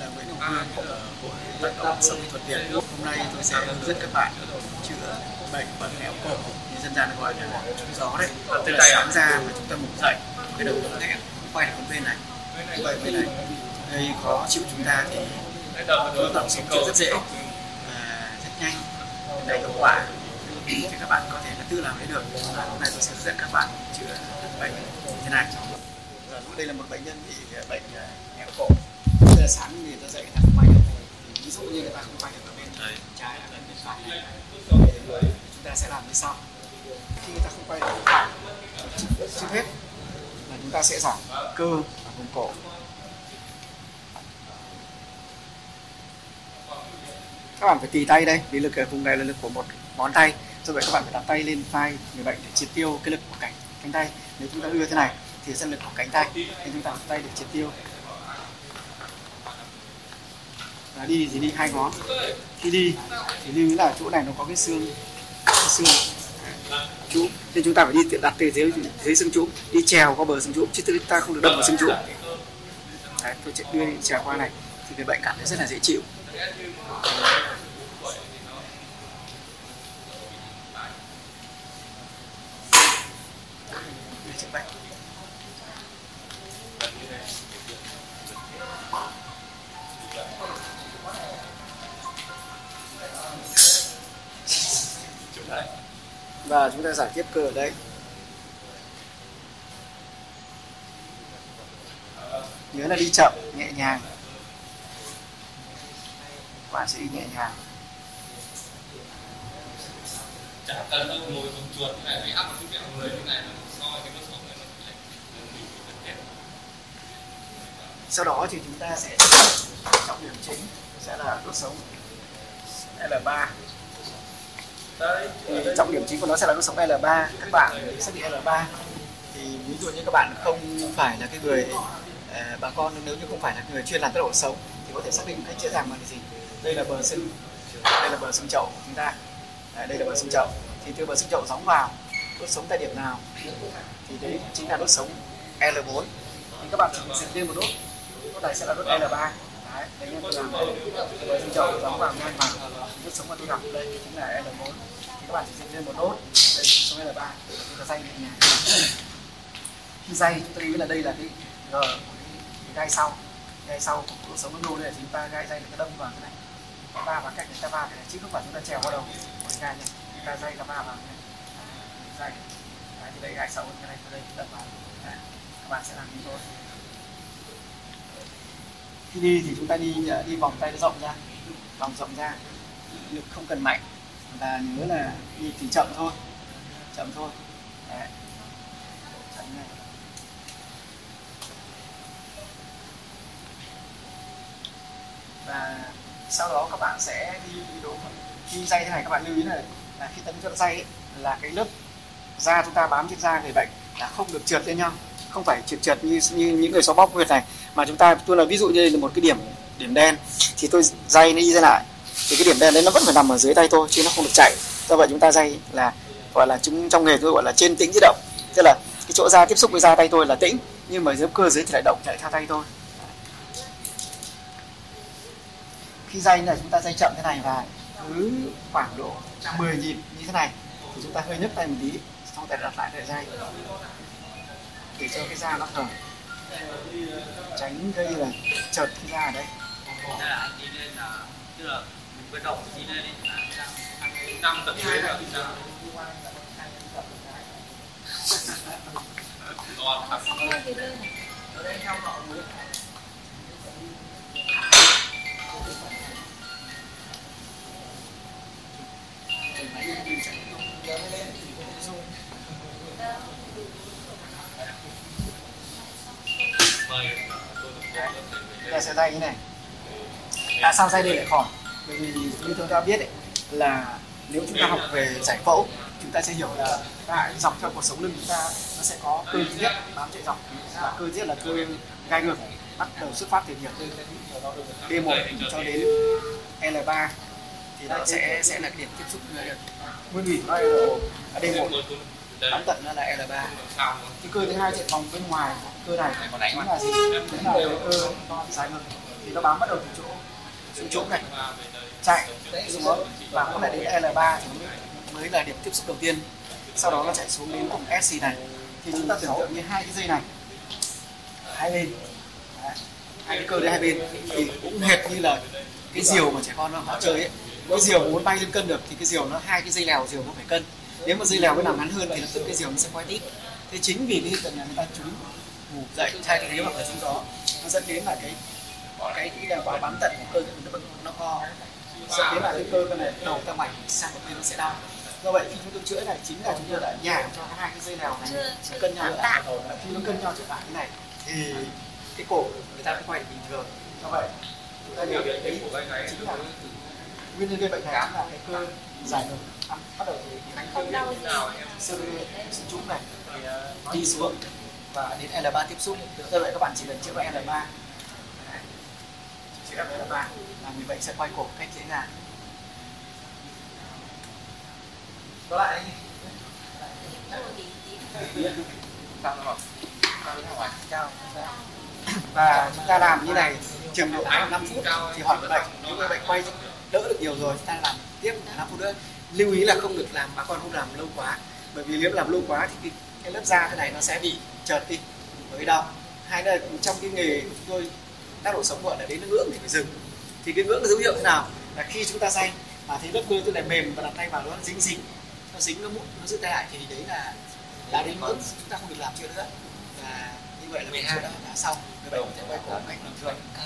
là Nguyễn Ngọc Hương của vận động sống thuận tiện. Hôm nay tôi sẽ hướng dẫn các bạn chữa bệnh bằng ngẹo cổ, như dân gian gọi là trúng gió đấy. Tức là sáng ra mà chúng ta ngủ dậy, cái đầu nó ngẹo, quay được bên này, quay bên này, gây khó chịu chúng ta thì vận động sống chữa rất dễ và rất nhanh, đầy hiệu quả. Thì các bạn có thể là tự làm đấy được. Và hôm nay tôi sẽ hướng dẫn các bạn chữa bệnh như thế này. Đây là một bệnh nhân bị bệnh ngẹo cổ. Tức là sáng thì ta dậy người ta không quay được. Ví dụ như người ta không quay được ở bên trái là bên phải này. Chúng ta sẽ làm như sau. Khi người ta không quay được phải, trước hết là chúng ta sẽ giảm cơ ở vùng cổ. Các bạn phải tì tay đây, vì lực ở vùng này là lực của một ngón tay. Do vậy các bạn phải đặt tay lên vai người bệnh để triệt tiêu cái lực của cánh tay. Nếu chúng ta đưa thế này thì sẽ lực của cánh tay, nên chúng ta đặt tay để triệt tiêu. Và đi thì đi hai ngón. Khi đi thì lưu ý là chỗ này nó có cái xương trũng, nên chúng ta phải đi đặt từ dưới xương trũng, đi trèo qua bờ xương trũng, chứ chúng ta không được đâm vào xương trũng. Đấy, tôi sẽ đưa trèo qua này thì người bệnh cảm thấy rất là dễ chịu. Và chúng ta giải tiếp cơ ở đây. Nhớ là đi chậm, nhẹ nhàng. Bạn sẽ đi nhẹ nhàng. Sau đó thì chúng ta sẽ trọng điểm chính sẽ là đốt sống L3. Thì trọng điểm chính của nó sẽ là đốt sống L3. Các bạn xác định L3 thì ví dụ như các bạn không phải là cái người bà con, nếu như không phải là người chuyên làm tất độ sống thì có thể xác định một cách dễ dàng bằng gì. Đây là bờ xương, đây là bờ xương chậu của chúng ta. Đây là bờ xương chậu, thì từ bờ xương chậu gióng vào đốt sống tại điểm nào thì đấy chính là đốt sống L4. Thì các bạn sẽ thêm một đốt này sẽ là đốt L3. Đấy, đây là bờ xương chậu gióng vào ngang bằng đốt sống mà tôi gặp đây chính là L4. Thì các bạn chỉ dựng lên một đốt, đây số L3, chúng ta dây nhẹ nhàng. Khi dây chúng ta lưu ý là đây là cái G của cái gai sau, của đốt sống nó nô đây, thì chúng ta gai dây chúng ta đâm vào cái này, chúng ta vào cách chúng ta va cái này, chứ không phải chúng ta trèo vào đầu của cái gai này, chúng ta dây ta va vào cái này, dây, thì đây gai sau cái này, từ đây đâm vào, đấy. Các bạn sẽ làm như thôi. Khi đi thì chúng ta đi vòng tay nó rộng ra, lực không cần mạnh, và nhớ là đi thì chậm thôi, đấy. Chậm này. Và sau đó các bạn sẽ đi độ khi dây thế này, các bạn lưu ý là khi tấn cho dây ấy, là cái lớp da chúng ta bám trên da người bệnh là không được trượt lên nhau, không phải trượt như những người xoa bóp huyệt này, mà chúng ta tôi là ví dụ như đây là một cái điểm đen thì tôi dây nó đi ra lại thì cái điểm đen đấy nó vẫn phải nằm ở dưới tay tôi chứ nó không được chạy. Do vậy chúng ta dây là gọi là trong nghề tôi gọi là trên tĩnh dưới động, tức là cái chỗ da tiếp xúc với da tay tôi là tĩnh nhưng mà dưới cơ dưới thì lại động chạy theo tay tôi. Khi dây này chúng ta dây chậm thế này và cứ khoảng độ 10 nhịp như thế này thì chúng ta hơi nhấc tay một tí xong rồi đặt lại để dây để cho cái da nó thở, tránh gây là chợt cái da ở đây. Chúng ta sẽ dây như này. Tại sao dây đây lại khỏi? Bởi vì như chúng ta biết ấy, là nếu chúng ta học về giải phẫu chúng ta sẽ hiểu là tại dọc theo cột sống lưng chúng ta nó sẽ có cơ tiết bám chạy dọc, và cơ tiết là cơ gai ngược bắt đầu xuất phát từ điểm D1 cho đến L3 thì nó sẽ là điểm tiếp xúc nguyên thủy của L1 là D1 tắm tận nó là L3. Cái cơ thứ hai chạy vòng bên ngoài cơ này chính là gì? Chính là cơ dài ngực. thì nó bám bắt đầu từ chỗ xuống chỗ này chạy đấy xuống và cũng lại đến L3 thì mới là điểm tiếp xúc đầu tiên, sau đó nó chạy xuống đến vùng SC này. Thì chúng ta tưởng tượng như hai cái dây này hai bên đấy, hai cái cơ đấy hai bên thì cũng hệt như là cái diều mà trẻ con nó chơi ấy. Cái diều muốn bay lên cân được thì cái diều nó hai cái dây lèo diều nó phải cân, nếu mà dây lèo nó nằm ngắn hơn thì lập tức cái diều nó sẽ quay tít. Thế chính vì cái hiện tượng này người ta trúng ngủ dậy thay thế hoặc là trúng gió, nó dẫn đến là cái bám tận của cơ nó co, dẫn đến là cái cơ này đầu ta mảnh sang một bên nó sẽ đau. Do vậy khi chúng tôi chữa này chính là chúng tôi đã nhả cho hai cái dây lèo này nó cân nhau lại, khi nó cân nhau trở lại cái này thì cái cổ người ta quay bình thường. Do vậy chúng ta hiểu đấy chính là nguyên nhân gây bệnh này là cái cơ giải ngược bắt đầu từ cái trũng này đi xuống và đến L3 tiếp xúc. Do vậy các bạn chỉ cần chữa bệnh L3 chữa bệnh L3 là người bệnh sẽ quay cổ cách dễ dàng. Đó lại và chúng ta làm như này chừng độ 5 phút thì hỏi người bệnh, nếu người bệnh quay đỡ được nhiều rồi chúng ta làm tiếp 5 phút nữa. Lưu ý là không được làm, bà con không làm lâu quá, bởi vì nếu làm lâu quá thì cái lớp da thế này nó sẽ bị trợt đi với đau. Hai là trong cái nghề của chúng tôi tác độ sống muộn là đến ngưỡng thì phải dừng. Thì cái ngưỡng dấu hiệu thế nào là khi chúng ta xanh mà thấy lớp cơ tôi lại mềm và đặt tay vào nó dính nó dính nó mụn nó giữ tay lại thì đấy là đến ngưỡng chúng ta không được làm chưa nữa. Và như vậy là mình đã xong, người bệnh có thể quay cổ mạnh bình thường.